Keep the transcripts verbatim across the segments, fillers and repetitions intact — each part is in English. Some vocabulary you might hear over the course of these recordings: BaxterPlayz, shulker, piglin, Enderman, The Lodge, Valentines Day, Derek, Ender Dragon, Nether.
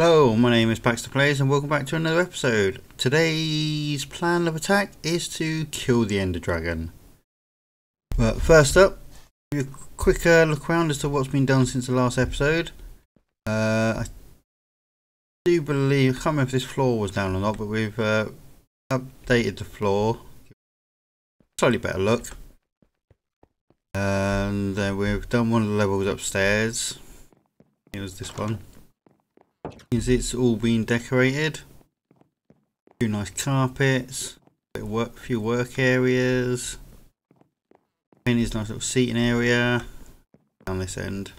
Hello, my name is BaxterPlayz and welcome back to another episode. Today's plan of attack is to kill the Ender Dragon. But first up, a quick uh, look around as to what's been done since the last episode. Uh, I do believe, I can't remember if this floor was down or not, but we've uh, updated the floor. Slightly better look. And then uh, we've done one of the levels upstairs. It was this one. It's all been decorated. A few nice carpets, a bit of work, a few work areas. Penny's nice little seating area down this end.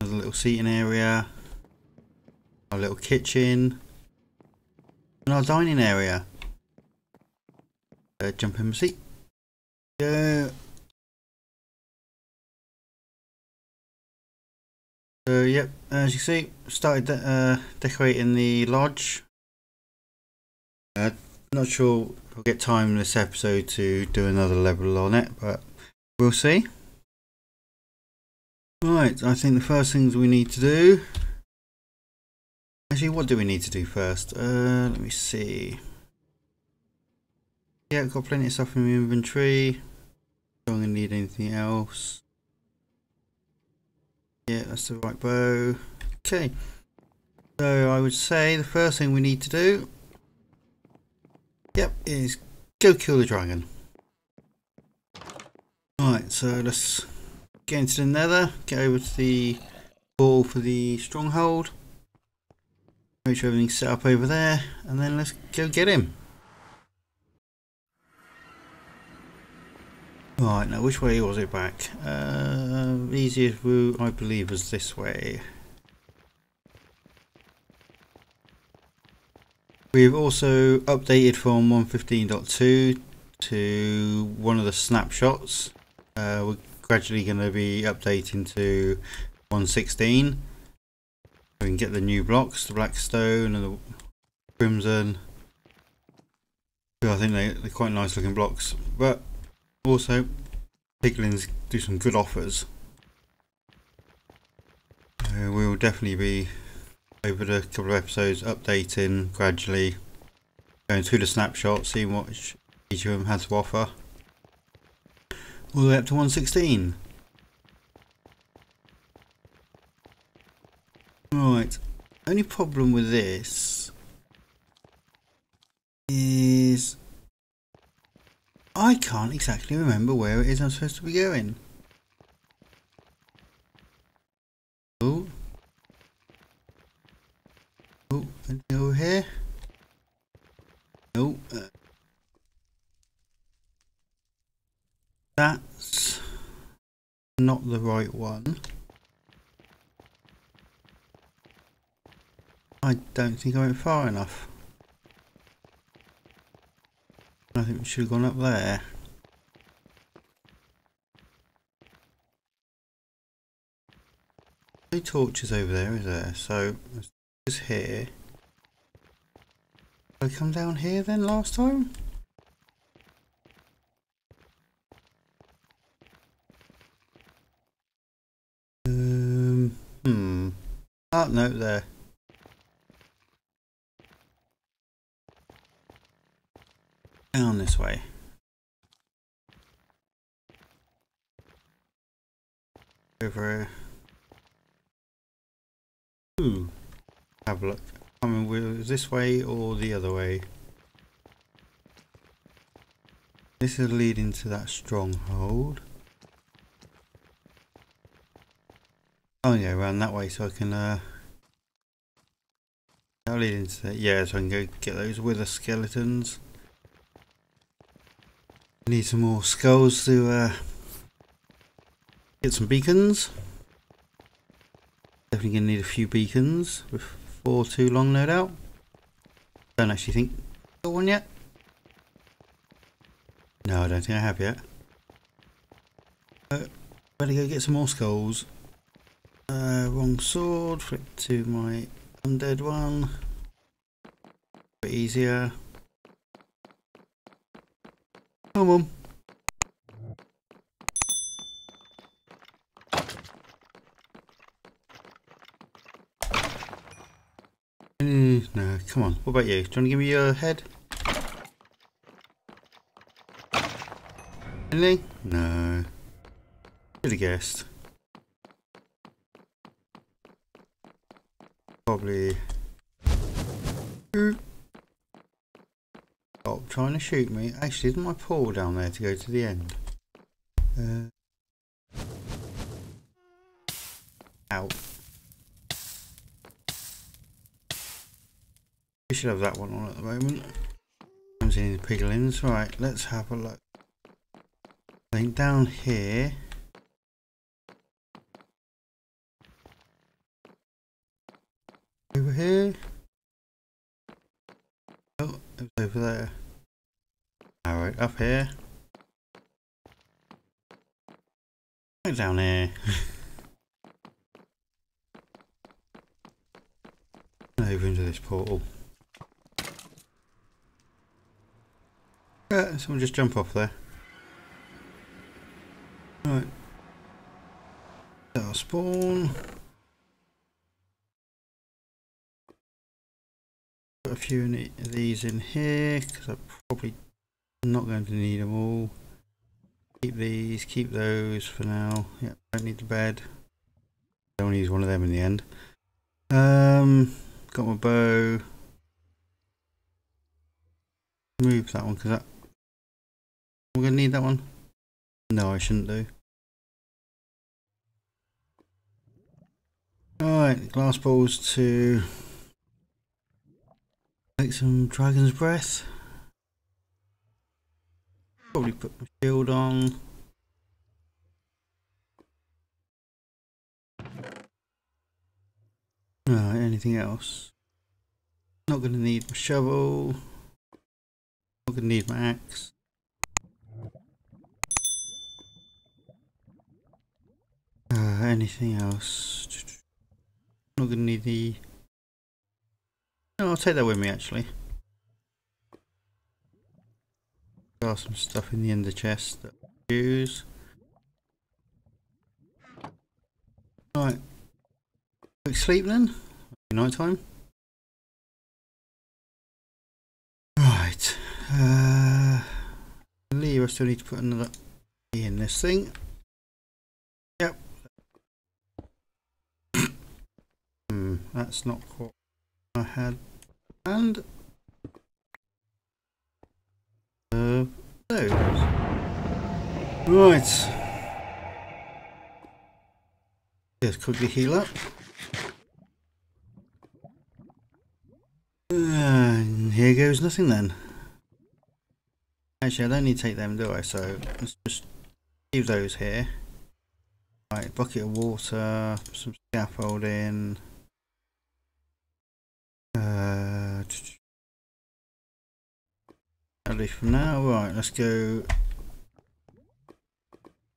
Another little seating area. Our little kitchen and our dining area. Uh, jump in the seat. Yeah. So yep, as you see, started de uh, decorating the lodge. Uh, not sure we'll get time in this episode to do another level on it, but we'll see. Right, I think the first things we need to do... Actually, what do we need to do first? Uh, let me see. Yeah, I've got plenty of stuff in my inventory. Don't gonna need anything else. Yeah, that's the right bow. Okay, so I would say the first thing we need to do, yep, is go kill the dragon. Right, so let's get into the Nether, get over to the portal for the stronghold, make sure everything's set up over there, and then let's go get him. Right, now which way was it back? Uh, easiest route, I believe, was this way. We've also updated from one fifteen point two to one of the snapshots. Uh, we're gradually going to be updating to one sixteen. So we can get the new blocks, the blackstone and the crimson. I think they, they're quite nice looking blocks. But also, piglins do some good offers. Uh, we will definitely be, over the couple of episodes, updating gradually, going through the snapshot, seeing what each of them had to offer, all the way up to one sixteen. Right, only problem with this is I can't exactly remember where it is I'm supposed to be going. Oh. Oh, anything over here? No. Uh, that's not the right one. I don't think I went far enough. I think we should have gone up there. No torches over there, is there? So, it's here. Did I come down here then last time? Um, hmm. Ah, no, there. Down this way. Over here. Ooh. Have a look. I mean, was this way or the other way? This is leading to that stronghold. I'm gonna go around that way so I can uh that'll lead into that, yeah, so I can go get those wither skeletons. Need some more skulls to uh, get some beacons. Definitely going to need a few beacons before too long, no doubt. Don't actually think I've got one yet. No, I don't think I have yet. Uh, better go get some more skulls. Uh, wrong sword, flip to my undead one. A bit easier. Come on. Mm, no, come on. What about you? Do you want to give me your head? Anything? No. Should have guessed. Probably. Shoot. Stop trying to shoot me. Actually, isn't my portal down there to go to the end? Uh. Out. We should have that one on at the moment. I'm seeing the piglins. Right, let's have a look. I think down here. Over here. Oh, it's over there. Alright, up here. Right down here. Over into this portal. Yeah, someone just jump off there. Right. That'll spawn. Put a few of these in here because I'm probably not going to need them all. Keep these, keep those for now. Yeah, don't need the bed. Don't use one of them in the end. Um, got my bow. Move that one because that. I'm gonna need that one. No, I shouldn't do. Alright, glass balls to make some dragon's breath. Probably put my shield on. Alright, anything else? Not gonna need my shovel. Not gonna need my axe. Uh, anything else? I'm not going to need the... No, I'll take that with me actually. There are some stuff in the ender chest that I'll use. Right. Quick sleep then. Night time. Right. Uh, I believe I still need to put another key in this thing. Yep. Hmm, that's not what I had planned. Uh, those. Right. Just quickly heal up. And here goes nothing then. Actually, I don't need to take them, do I? So let's just leave those here. Right, bucket of water, some scaffolding. Uh, at least for now. Right, let's go.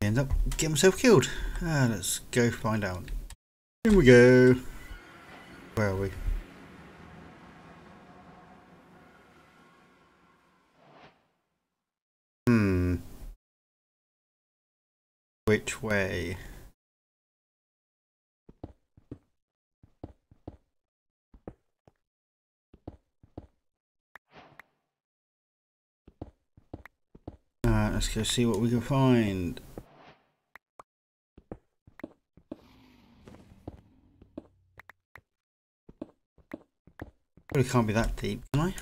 End up getting myself killed. Ah, let's go find out. Here we go. Where are we? Hmm. Which way? Uh, let's go see what we can find. Probably can't be that deep, can I?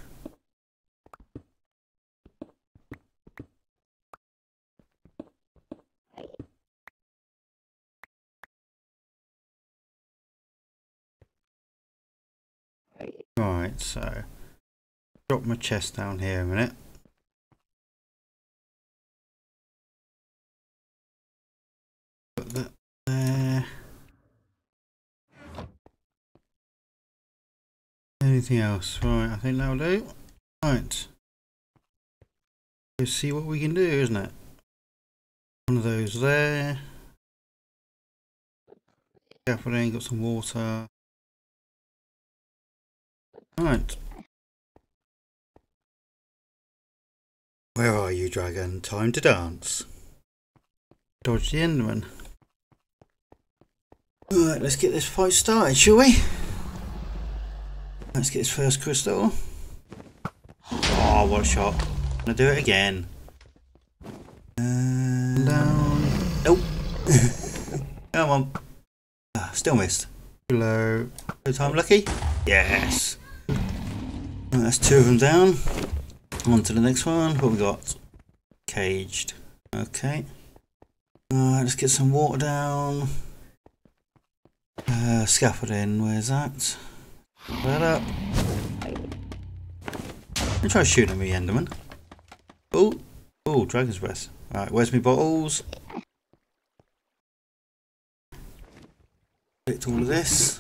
Right, so drop my chest down here a minute. Put that there. Anything else? Right, I think that'll do. Right. Let's see what we can do, isn't it? One of those there. Scaffolding, got some water. Right. Where are you, dragon? Time to dance. Dodge the enderman. Alright, let's get this fight started, shall we? Let's get this first crystal. Oh, what a shot. I'm gonna do it again. And down. Nope. Come on. Ah, still missed. Hello. Third time lucky. Yes. Right, that's two of them down. On to the next one. What have we got? Caged. Okay. Alright, let's get some water down. Uh, scaffolding. Where's that? Put that up. I'll try shooting me, Enderman. Oh, oh, dragon's breath. Alright, where's my bottles? Collect all of this.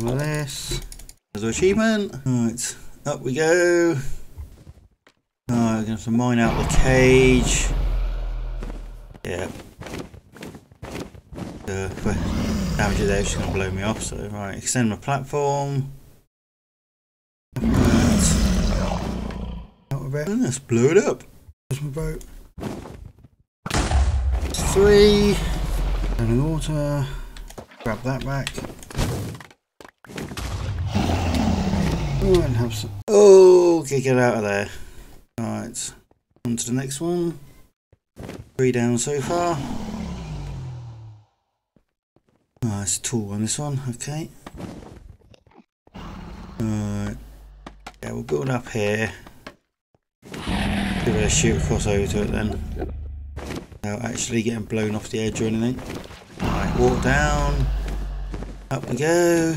All of this. There's our achievement. Alright, up we go. Alright, we're gonna have to mine out the cage. Yeah. Uh, damage it there, she's gonna blow me off, so right, extend my platform. And let's blow it up. There's my boat. Three. And in water. Grab that back. Oh, and have some. Oh, okay, get out of there. Alright. On to the next one. Three down so far. Ah, oh, it's a tall one, this one. Okay. Alright. Yeah, we'll build up here. Give it a shoot across over to it then. Without actually getting blown off the edge or anything. Alright, walk down. Up we go.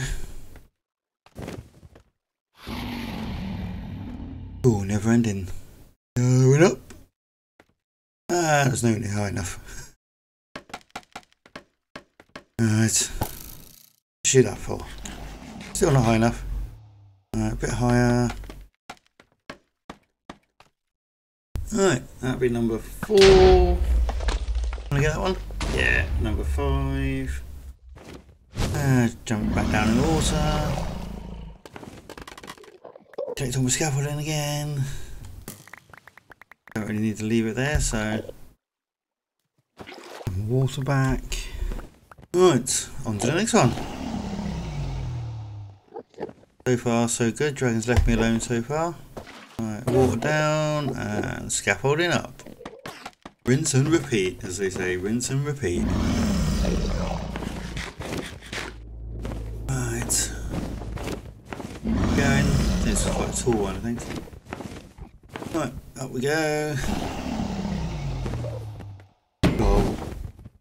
Oh, never ending. Going up. Ah, that's not really high enough. Alright. Shoot that for. Still not high enough. Alright, a bit higher. Alright, that'll be number four. Wanna get that one? Yeah, number five. Uh, jump back down in the water. Collect all my scaffolding again. Don't really need to leave it there, so. Water back. Right, on to the next one. So far, so good. Dragon's left me alone so far. Right, water down and scaffolding up. Rinse and repeat, as they say, rinse and repeat. Right. Keep going. This is quite a tall one, I think. Right, up we go. Oh.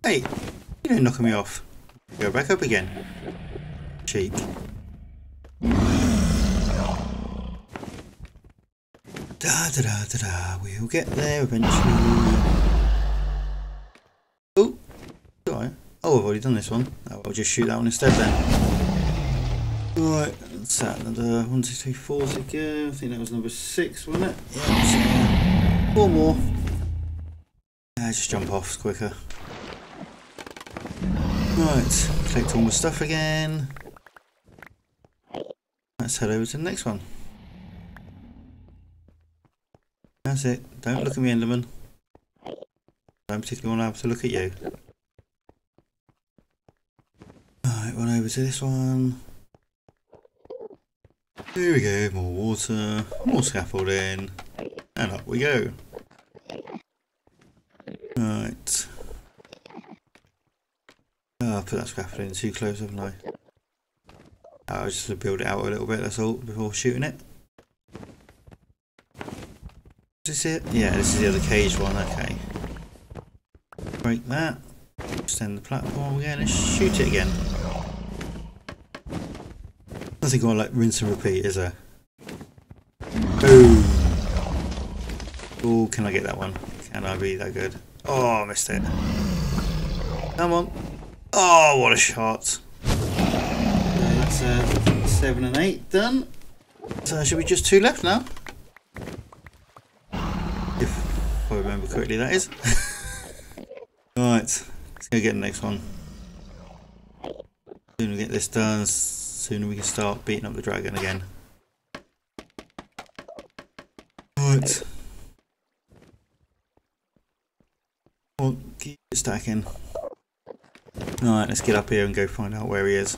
Hey, you didn't knock me off. Go back up again. Cheek. Da da da da da, we'll get there eventually. Oh, sorry. Oh, I've already done this one. Oh, I'll just shoot that one instead then. Alright, that's that. Another one, two, three, four to go. I think that was number six, wasn't it? Yeah, four more. Yeah, just jump off, it's quicker. Right, collect all my stuff again. Let's head over to the next one. That's it. Don't look at me, Enderman. I don't particularly want to have to look at you. Alright, run over to this one. Here we go, more water, more scaffolding, and up we go. Alright. Oh, I put that scaffolding too close, haven't I? I was just going to build it out a little bit, that's all, before shooting it. Is this it? Yeah, this is the other cage one, okay. Break that. Extend the platform again and shoot it again. Nothing going like rinse and repeat, is there? Boom! Oh, can I get that one? Can I be that good? Oh, I missed it. Come on. Oh, what a shot. That's uh, seven and eight done. So should be just two left now. If I remember correctly, that is. Right, let's go get the next one. Soon we get this done, soon we can start beating up the dragon again. Right. Well, keep stacking. Alright, let's get up here and go find out where he is.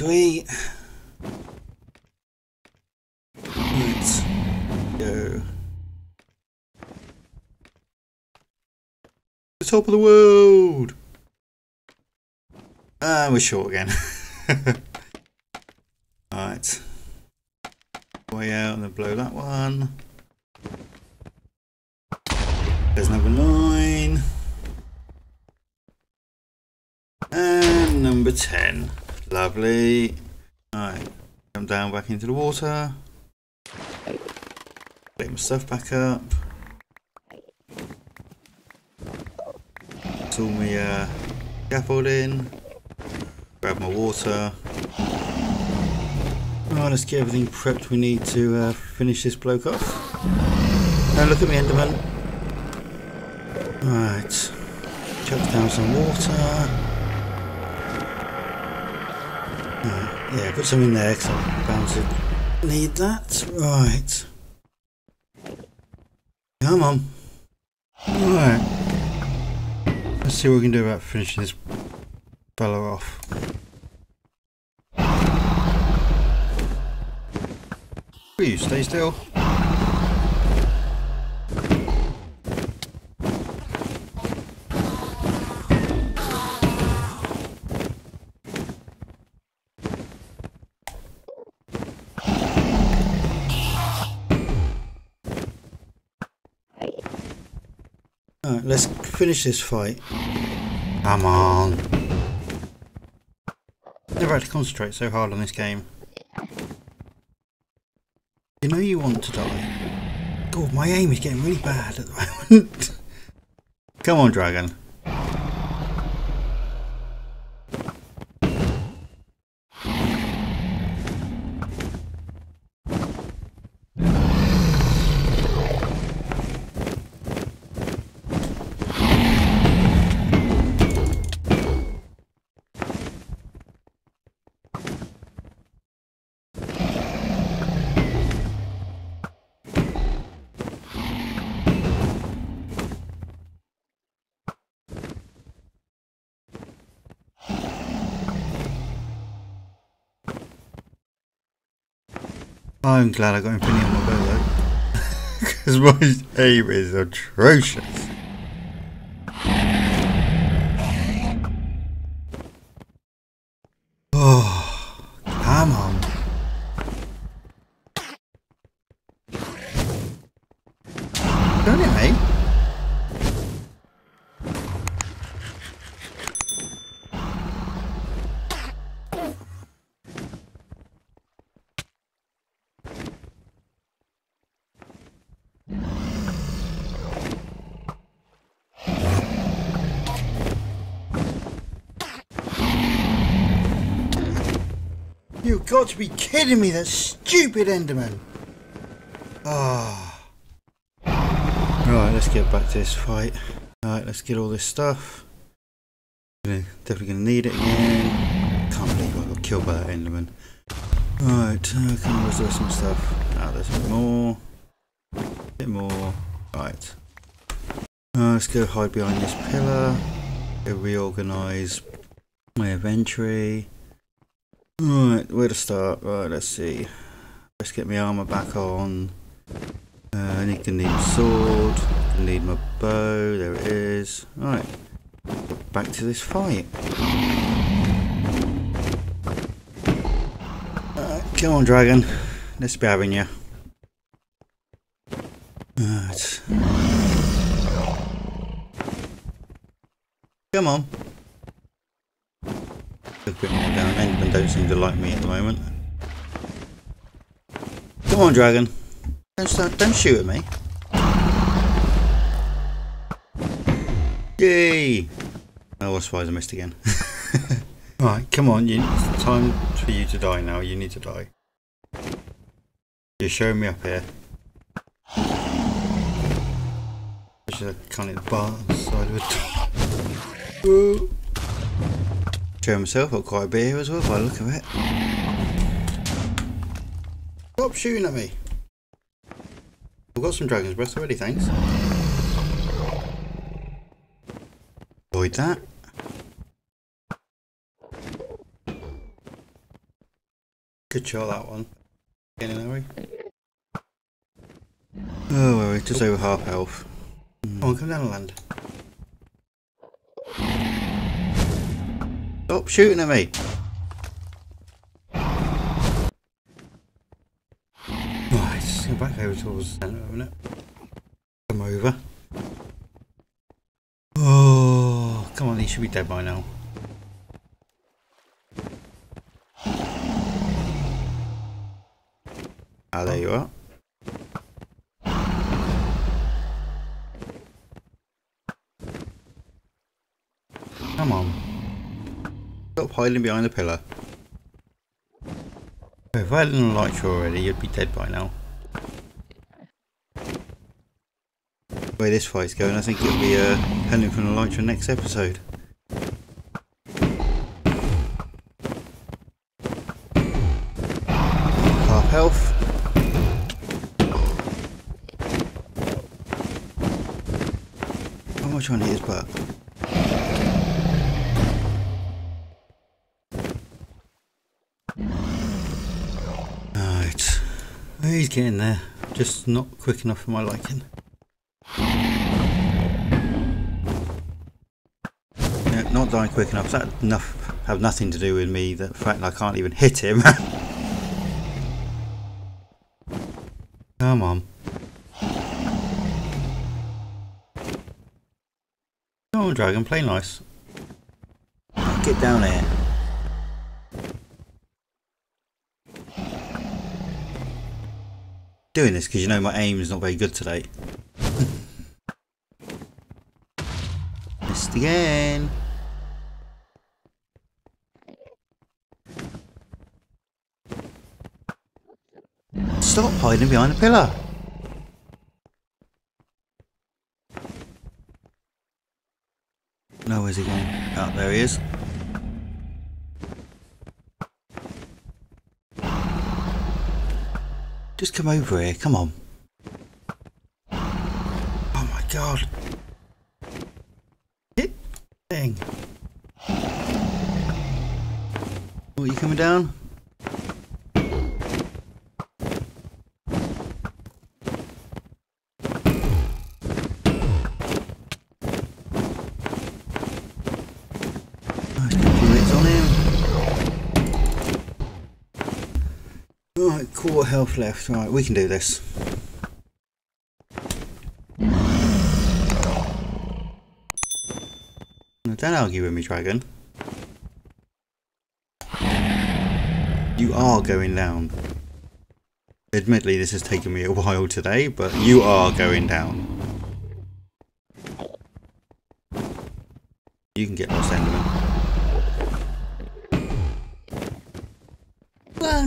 to eat. Let's go. The top of the world! Ah, uh, we're short again. Alright. Way out and then blow that one. There's number nine. And number ten. Lovely. Alright. Come down back into the water. Get my stuff back up. Put all my uh, scaffold in. Grab my water. Alright, let's get everything prepped we need to uh, finish this bloke off. Now look at me, Enderman. Alright. Chuck down some water. Right. Yeah, put some in there because I'm bound to need that. Right. Come on. Alright. Let's see what we can do about finishing this fella off. You stay still. Alright, let's finish this fight. Come on. Never had to concentrate so hard on this game. You know you want to die. God, my aim is getting really bad at the moment. Come on, dragon. I'm glad I got Infinity on my bow though, because my aim is atrocious. Oh, come on. Don't it, mate? You've got to be kidding me, that stupid Enderman! Ah. Oh. Right, let's get back to this fight. Alright, let's get all this stuff. Gonna, definitely gonna need it again. Can't believe I got killed by that Enderman. Alright, uh, can I reserve some stuff? Ah, there's a bit more. A bit more. Right. Uh, let's go hide behind this pillar. Go reorganise my inventory. Right, where to start? Right, let's see. Let's get my armour back on. Uh, I need to need a sword. I need my bow. There it is. Alright. Back to this fight. Uh, come on, dragon. Let's be having you. Alright. Come on. A bit more down. Endermen don't seem to like me at the moment. Come on, dragon. Don't start, don't shoot at me. Yay! Oh, I suppose I missed again. Right, come on. You, it's time for you to die now. You need to die. You're showing me up here. Which is a kind of bar on the side of it. Woo! Showing myself up quite a bit here as well by the look of it. Stop shooting at me! I've got some dragon's breath already, thanks. Avoid that. Good show, that one. Anyway. Oh, well, we're just over half health. Come on, come down and land. Stop shooting at me! Right, just go back over towards the centre, haven't it? Come over. Oh, come on, he should be dead by now. Ah, there you are. Come on. Stop hiding behind the pillar. If I didn't light you already, you'd be dead by now. The way this fight's going, I think it'll be uh, Henry from the Lodge for next episode. Half health. How much on his butt? He's getting there, just not quick enough for my liking. No, not dying quick enough. That enough have nothing to do with me. The fact that I can't even hit him. Come on. Come on, dragon, play nice. Get down there. Doing this because you know my aim is not very good today. Missed again. Stop hiding behind a pillar. No, where's he going? Oh, there he is. Just come over here, come on. Oh my god. Hit thing. Oh, you coming down? Right, quarter health left. Right, we can do this. Don't argue with me, dragon. You are going down. Admittedly, this has taken me a while today, but you are going down. You can get lost, Enderman.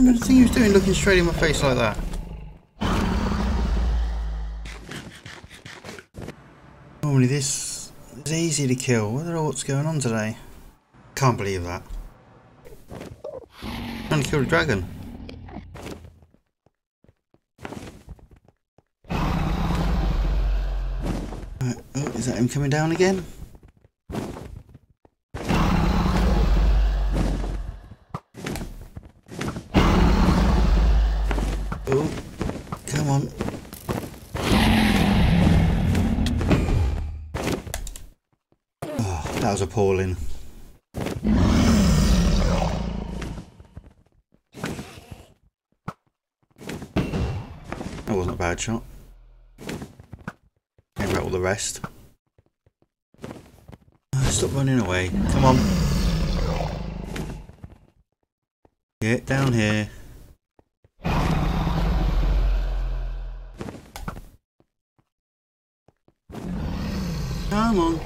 The thing he was doing, looking straight in my face like that. Normally this is easy to kill. What the hell, what's going on today? Can't believe that. I'm trying to kill the dragon. Right. Oh, is that him coming down again? That was appalling. That wasn't a bad shot. How about all the rest? Stop running away. Come on. Get down here. Come on.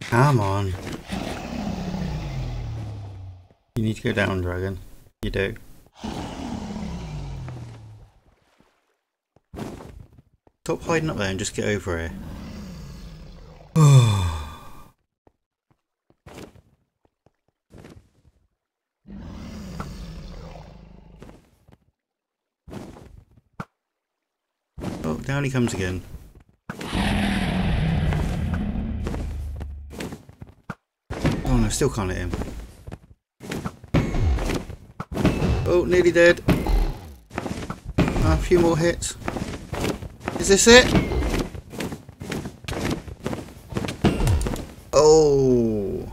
Come on. You need to go down, dragon. You do. Stop hiding up there and just get over here. Oh, down he comes again. I still can't hit him. Oh, nearly dead. A few more hits. Is this it? Oh.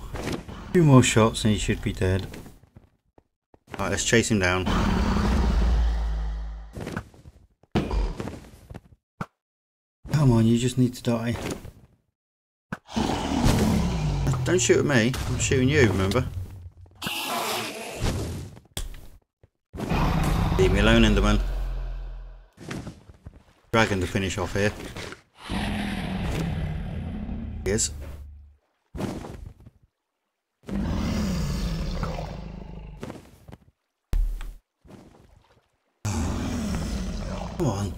A few more shots and he should be dead. Alright, let's chase him down. Come on, you just need to die. Don't shoot at me, I'm shooting you, remember? Leave me alone, Enderman. Dragon to finish off here. He is. Come on.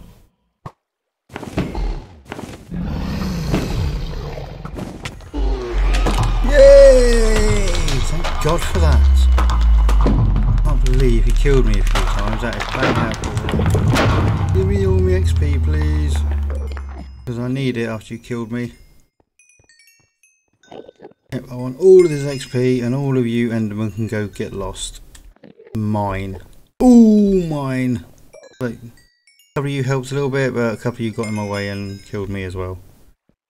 Yay! Thank God for that. I can't believe he killed me a few times. That is playing out. Give me all my X P, please. Because I need it after you killed me. Yep, I want all of this X P and all of you Enderman can go get lost. Mine. All mine. Like, a couple of you helped a little bit, but a couple of you got in my way and killed me as well.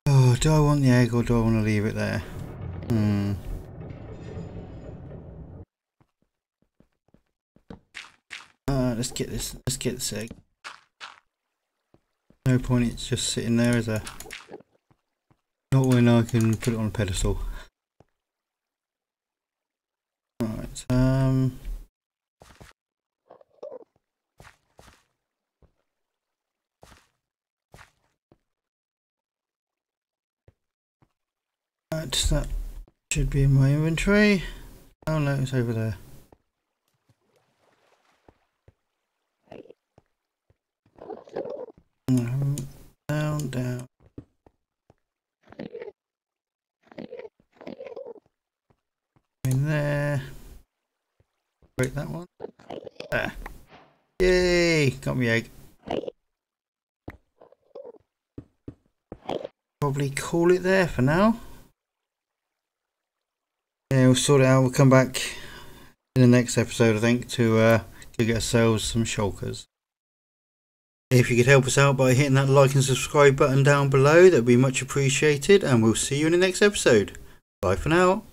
Oh, do I want the egg or do I want to leave it there? Hmm. Uh, let's get this. Let's get this egg. No point. It's just sitting there, is there? Not when I can put it on a pedestal. All right. Um. Right, that should be in my inventory. Oh no, it's over there. Down, down. In there. Break that one. There. Yay! Got me egg. Probably call it there for now. Yeah, we'll sort it out. We'll come back in the next episode, I think, to uh, to get ourselves some shulkers. If you could help us out by hitting that like and subscribe button down below, that'd be much appreciated, and we'll see you in the next episode. Bye for now.